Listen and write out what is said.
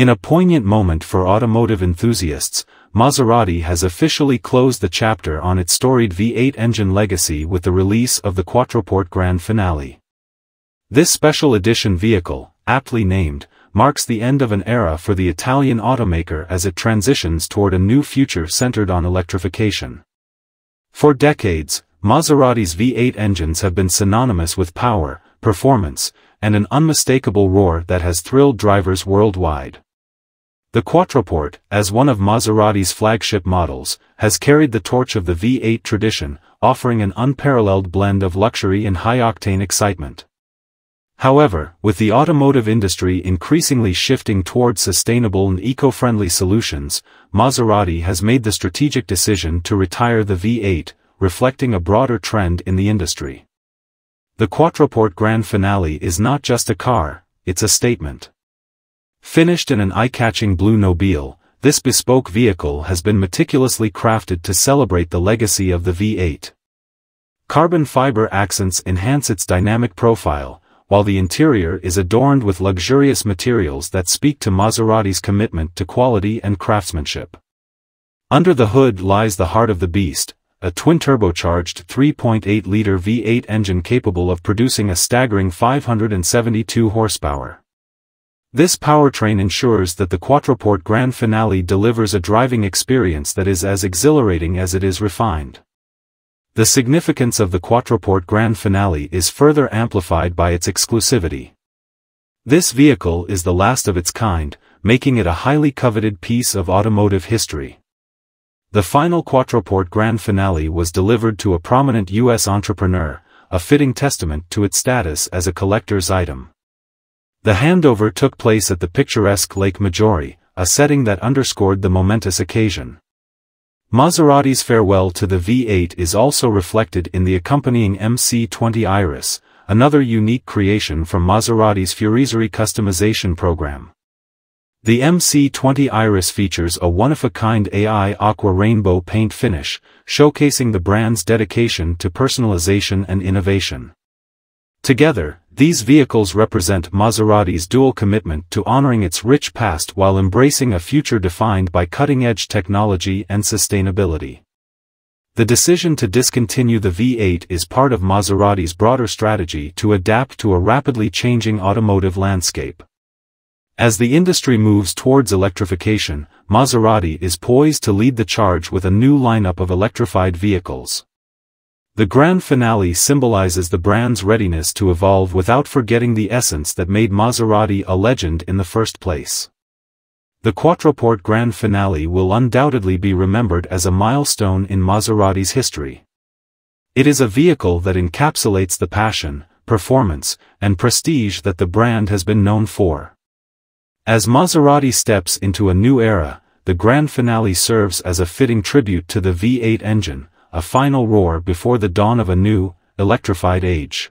In a poignant moment for automotive enthusiasts, Maserati has officially closed the chapter on its storied V8 engine legacy with the release of the Quattroporte Gran Finale. This special edition vehicle, aptly named, marks the end of an era for the Italian automaker as it transitions toward a new future centered on electrification. For decades, Maserati's V8 engines have been synonymous with power, performance, and an unmistakable roar that has thrilled drivers worldwide. The Quattroporte, as one of Maserati's flagship models, has carried the torch of the V8 tradition, offering an unparalleled blend of luxury and high-octane excitement. However, with the automotive industry increasingly shifting toward sustainable and eco-friendly solutions, Maserati has made the strategic decision to retire the V8, reflecting a broader trend in the industry. The Quattroporte Gran Finale is not just a car, it's a statement. Finished in an eye-catching blue Nobile, this bespoke vehicle has been meticulously crafted to celebrate the legacy of the V8. Carbon fiber accents enhance its dynamic profile, while the interior is adorned with luxurious materials that speak to Maserati's commitment to quality and craftsmanship. Under the hood lies the heart of the beast, a twin-turbocharged 3.8-liter V8 engine capable of producing a staggering 572 horsepower. This powertrain ensures that the Quattroporte Gran Finale delivers a driving experience that is as exhilarating as it is refined. The significance of the Quattroporte Gran Finale is further amplified by its exclusivity. This vehicle is the last of its kind, making it a highly coveted piece of automotive history. The final Quattroporte Gran Finale was delivered to a prominent U.S. entrepreneur, a fitting testament to its status as a collector's item. The handover took place at the picturesque Lake Maggiore, a setting that underscored the momentous occasion. Maserati's farewell to the V8 is also reflected in the accompanying MC-20 Iris, another unique creation from Maserati's Fuoriserie customization program. The MC-20 Iris features a one-of-a-kind AI aqua rainbow paint finish, showcasing the brand's dedication to personalization and innovation. Together, these vehicles represent Maserati's dual commitment to honoring its rich past while embracing a future defined by cutting-edge technology and sustainability. The decision to discontinue the V8 is part of Maserati's broader strategy to adapt to a rapidly changing automotive landscape. As the industry moves towards electrification, Maserati is poised to lead the charge with a new lineup of electrified vehicles. The Grand Finale symbolizes the brand's readiness to evolve without forgetting the essence that made Maserati a legend in the first place. The Quattroporte Grand Finale will undoubtedly be remembered as a milestone in Maserati's history. It is a vehicle that encapsulates the passion, performance, and prestige that the brand has been known for. As Maserati steps into a new era, the Grand Finale serves as a fitting tribute to the V8 engine, a final roar before the dawn of a new, electrified age.